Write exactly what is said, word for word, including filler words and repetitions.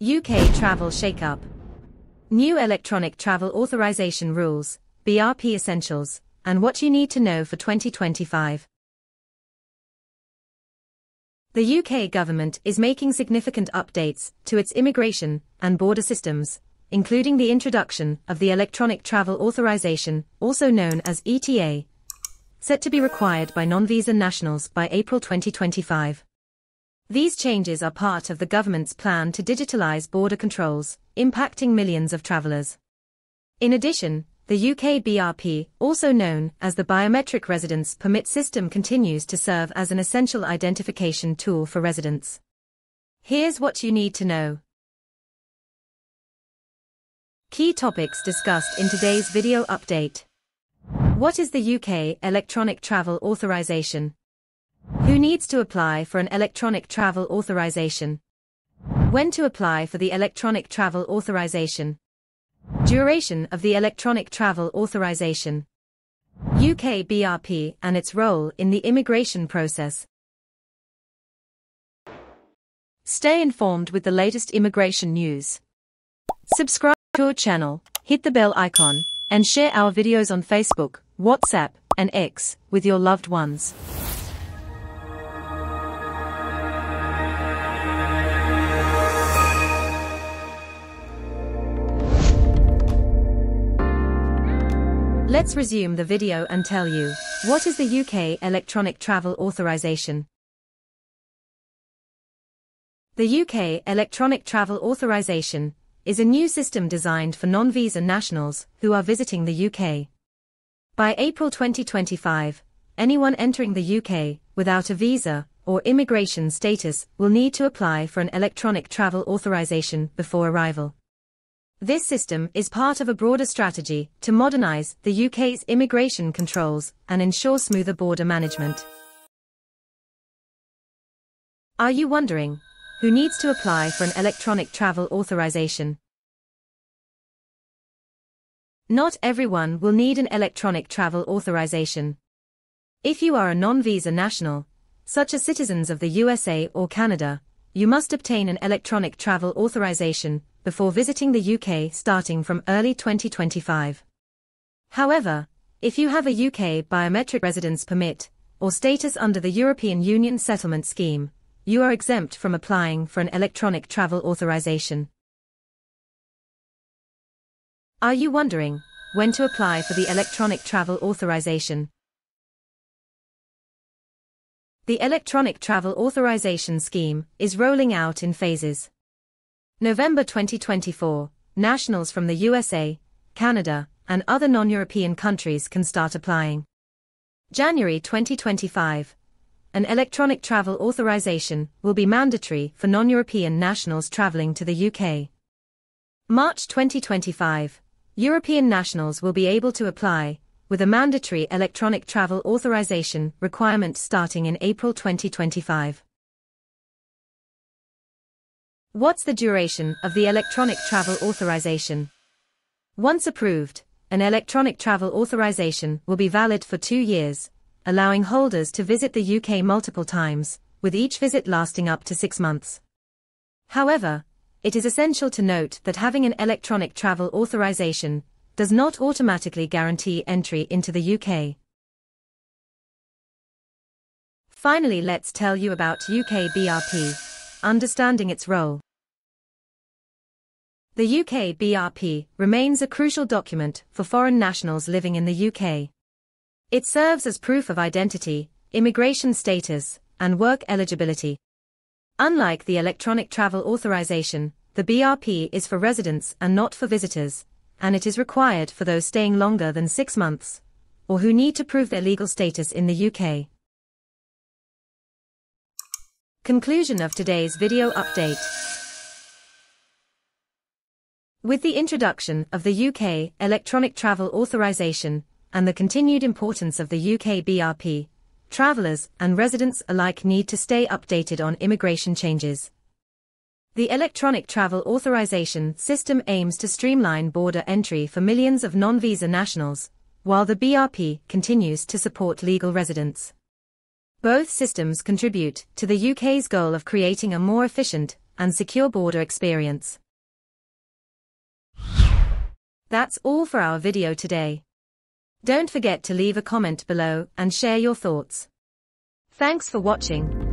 U K travel shake-up. New Electronic Travel Authorisation Rules, B R P Essentials, and what you need to know for twenty twenty-five. The U K government is making significant updates to its immigration and border systems, including the introduction of the Electronic Travel Authorisation, also known as E T A, set to be required by non-visa nationals by April twenty twenty-five. These changes are part of the government's plan to digitalise border controls, impacting millions of travellers. In addition, the U K B R P, also known as the Biometric Residence Permit system, continues to serve as an essential identification tool for residents. Here's what you need to know. Key topics discussed in today's video update. What is the U K Electronic Travel Authorisation? Who needs to apply for an Electronic Travel Authorisation? When to apply for the Electronic Travel Authorisation? Duration of the Electronic Travel Authorisation. U K B R P and its role in the immigration process. Stay informed with the latest immigration news. Subscribe to our channel, hit the bell icon, and share our videos on Facebook, WhatsApp, and X with your loved ones. Let's resume the video and tell you, what is the U K Electronic Travel Authorisation? The U K Electronic Travel Authorisation is a new system designed for non-visa nationals who are visiting the U K. By April twenty twenty-five, anyone entering the U K without a visa or immigration status will need to apply for an Electronic Travel Authorisation before arrival. This system is part of a broader strategy to modernise the U K's immigration controls and ensure smoother border management. Are you wondering, who needs to apply for an Electronic Travel Authorisation? Not everyone will need an Electronic Travel Authorisation. If you are a non-visa national, such as citizens of the U S A or Canada, you must obtain an Electronic Travel Authorisation before visiting the U K starting from early twenty twenty-five. However, if you have a U K Biometric Residence Permit or status under the European Union Settlement Scheme, you are exempt from applying for an Electronic Travel Authorisation. Are you wondering when to apply for the Electronic Travel Authorisation? The Electronic Travel Authorisation Scheme is rolling out in phases. November twenty twenty-four, nationals from the U S A, Canada, and other non-European countries can start applying. January twenty twenty-five, an Electronic Travel Authorisation will be mandatory for non-European nationals travelling to the U K. March twenty twenty-five, European nationals will be able to apply, with a mandatory Electronic Travel Authorisation requirement starting in April twenty twenty-five. What's the duration of the Electronic Travel Authorisation? Once approved, an Electronic Travel Authorisation will be valid for two years, allowing holders to visit the U K multiple times, with each visit lasting up to six months. However, it is essential to note that having an Electronic Travel Authorisation does not automatically guarantee entry into the U K. Finally, let's tell you about U K B R P. Understanding its role. The U K B R P remains a crucial document for foreign nationals living in the U K. It serves as proof of identity, immigration status, and work eligibility. Unlike the Electronic Travel Authorisation, the B R P is for residents and not for visitors, and it is required for those staying longer than six months, or who need to prove their legal status in the U K. Conclusion of today's video update. With the introduction of the U K Electronic Travel Authorisation and the continued importance of the U K B R P, travellers and residents alike need to stay updated on immigration changes. The Electronic Travel Authorisation system aims to streamline border entry for millions of non-visa nationals, while the B R P continues to support legal residents. Both systems contribute to the U K's goal of creating a more efficient and secure border experience. That's all for our video today. Don't forget to leave a comment below and share your thoughts. Thanks for watching.